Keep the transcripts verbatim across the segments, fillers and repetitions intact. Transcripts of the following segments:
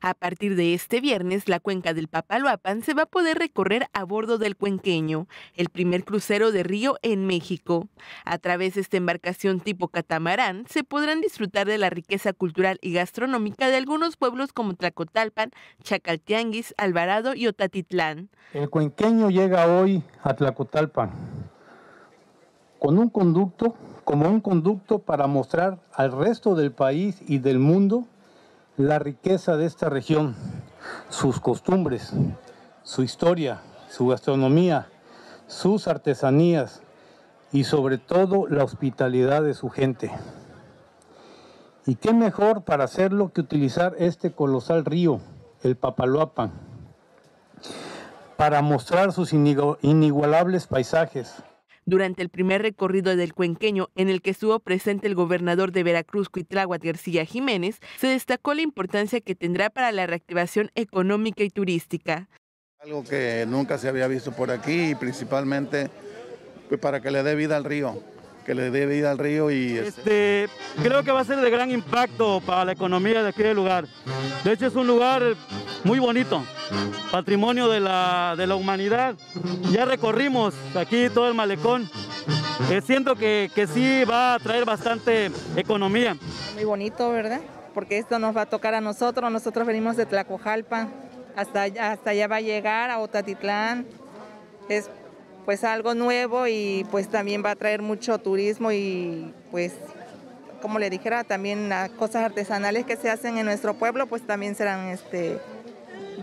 A partir de este viernes, la cuenca del Papaloapan se va a poder recorrer a bordo del Cuenqueño, el primer crucero de río en México. A través de esta embarcación tipo catamarán, se podrán disfrutar de la riqueza cultural y gastronómica de algunos pueblos como Tlacotalpan, Chacaltianguis, Alvarado y Otatitlán. El Cuenqueño llega hoy a Tlacotalpan con un conducto, como un conducto para mostrar al resto del país y del mundo la riqueza de esta región, sus costumbres, su historia, su gastronomía, sus artesanías y sobre todo la hospitalidad de su gente. ¿Y qué mejor para hacerlo que utilizar este colosal río, el Papaloapan, para mostrar sus inigualables paisajes? Durante el primer recorrido del Cuenqueño, en el que estuvo presente el gobernador de Veracruz, Cuitláhuac García Jiménez, se destacó la importancia que tendrá para la reactivación económica y turística. Algo que nunca se había visto por aquí, y principalmente pues, para que le dé vida al río, que le dé vida al río. y este... este Creo que va a ser de gran impacto para la economía de aquí del lugar. De hecho, es un lugar muy bonito, patrimonio de la, de la humanidad. Ya recorrimos aquí todo el malecón. Eh, siento que, que sí va a traer bastante economía. Muy bonito, ¿verdad? Porque esto nos va a tocar a nosotros. Nosotros venimos de Tlacojalpa, hasta, hasta allá va a llegar a Otatitlán. Es pues algo nuevo y pues también va a traer mucho turismo y pues, como le dijera, también las cosas artesanales que se hacen en nuestro pueblo pues también serán este...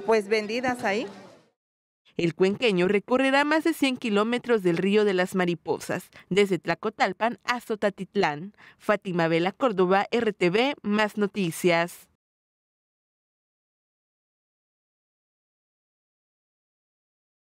pues vendidas ahí. El Cuenqueño recorrerá más de cien kilómetros del río de las mariposas, desde Tlacotalpan a Sotatitlán. Fátima Vela Córdoba, R T V, Más Noticias.